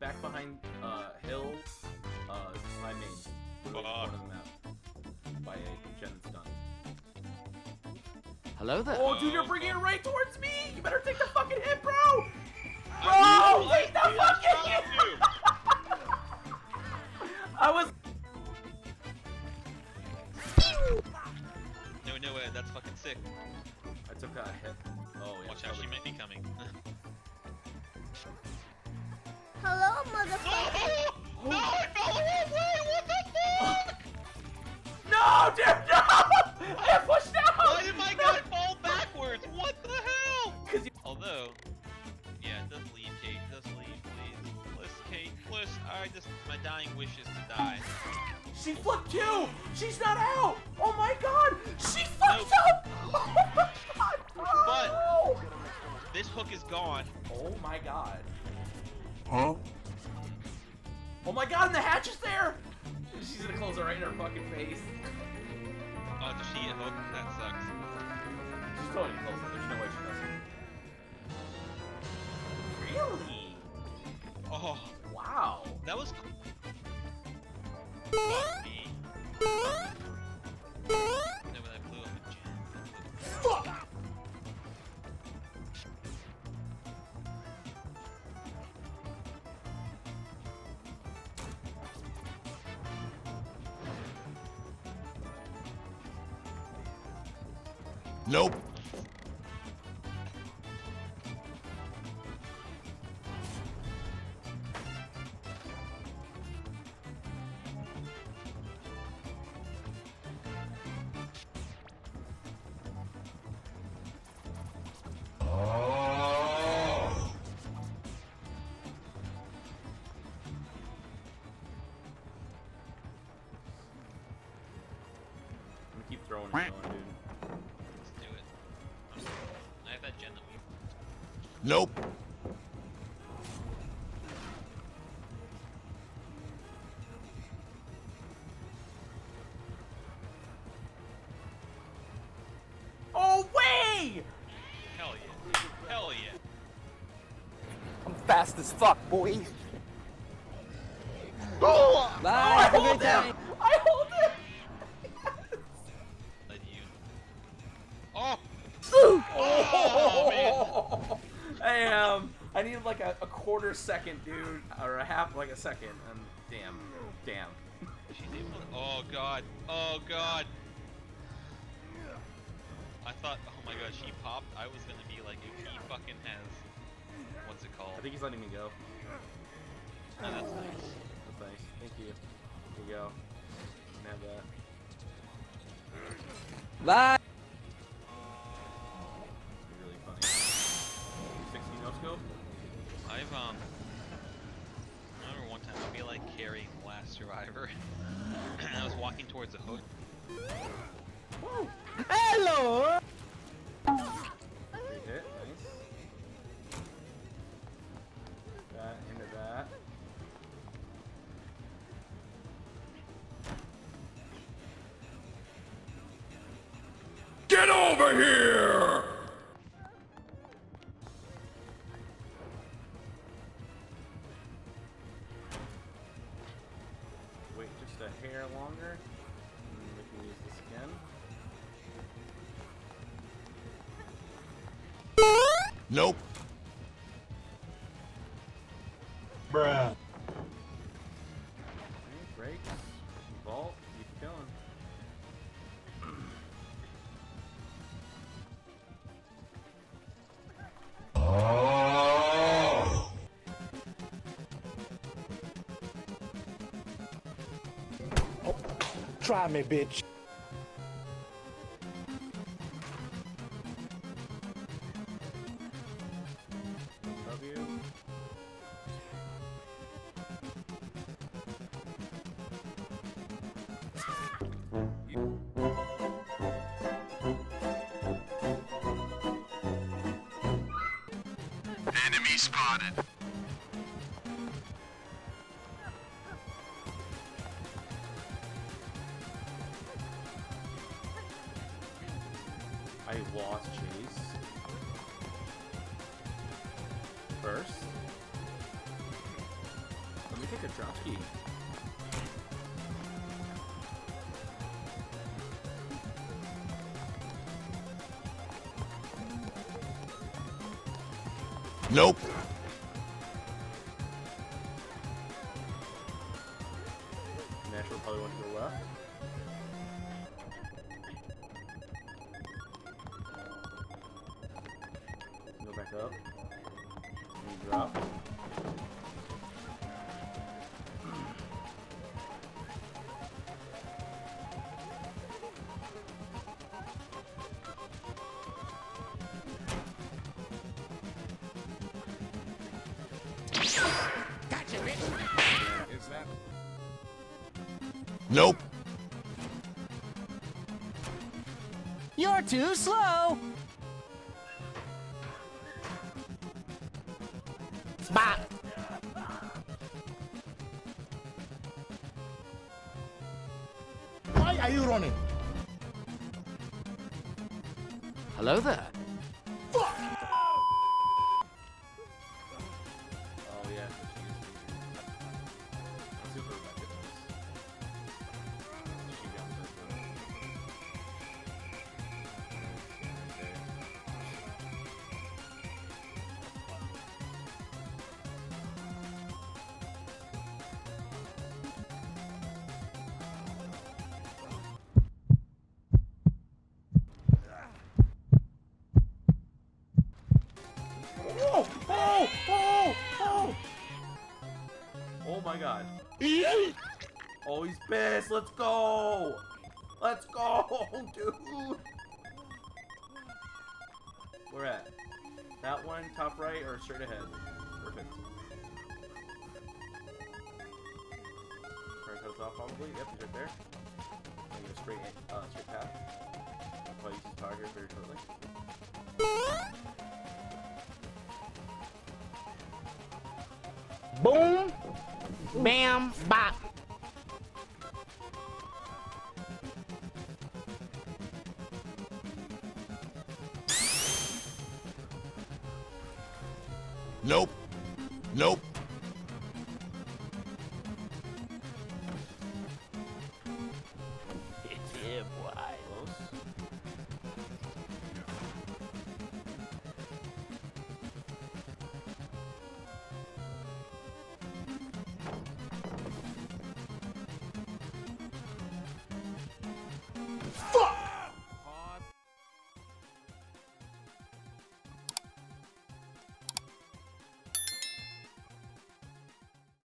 back behind Hill by main. By a Gen stun. Hello there. Oh, dude, you're bringing it right towards me! You better take the fucking hit, bro! Bro, take the fucking hit! I was. No, no way, that's fucking sick. I took a hit. Oh, yeah. Watch out, she might be coming. Hello, motherfucker! No! No, I fell away! What the fuck? No, dude, no! I pushed out! Why did my guy fall backwards? What the hell? Although, yeah, it does leave, Kate. It does leave, please. Plus, Kate, plus, I just, my dying wish is to die. She flipped you! She's not out! Oh my god! She flipped up! Oh my god! Oh. But, this hook is gone. Oh my god. Huh? Oh my god, and the hatch is there! She's gonna close it right in her fucking face. Oh, does she get hooked? That sucks. She's totally close it. There's no way she doesn't. Really? Oh. Wow. That was cool. Fuck me. No, but I blew up a gem. Fuck! Nope. Oh. I'm gonna keep throwing and going, dude. Nope. Oh, way! Hell yeah. Hell yeah. I'm fast as fuck, boy. Oh! Bye, have a good day. I hold him! Let you. Oh! Oh, oh man. I needed like a quarter second, dude, or a half like a second, and damn. She's able to, oh god. I thought, oh my god, she popped. I was gonna be like, if he fucking has, what's it called? I think he's letting me go. Oh, that's nice. That's nice. Thank you. Here we go. Have that. Bye. I remember one time I feel like carrying Last Survivor, and I was walking towards the hook. Woo. Hello. Good hit, nice. That into that. Get over here! A hair longer, and we can use this again. Nope. Bruh. Okay, breaks. Vault. Keep going. Try me, bitch. Love you. Enemy spotted. I lost Chase first. pick a dropkick. Nope. Natural probably went to the left. Go back up. And drop. Nope. You're too slow. Bah. Why are you running? Hello there. Fuck. Oh yeah. Oh my god. Oh, he's pissed. Let's go. Let's go, dude. Where at? That one, top right, or straight ahead? Perfect. Turn those off, probably. Yep, he's right there. I'm going to straight path. I'll probably use the target very shortly. Boom, bam, bop. Nope.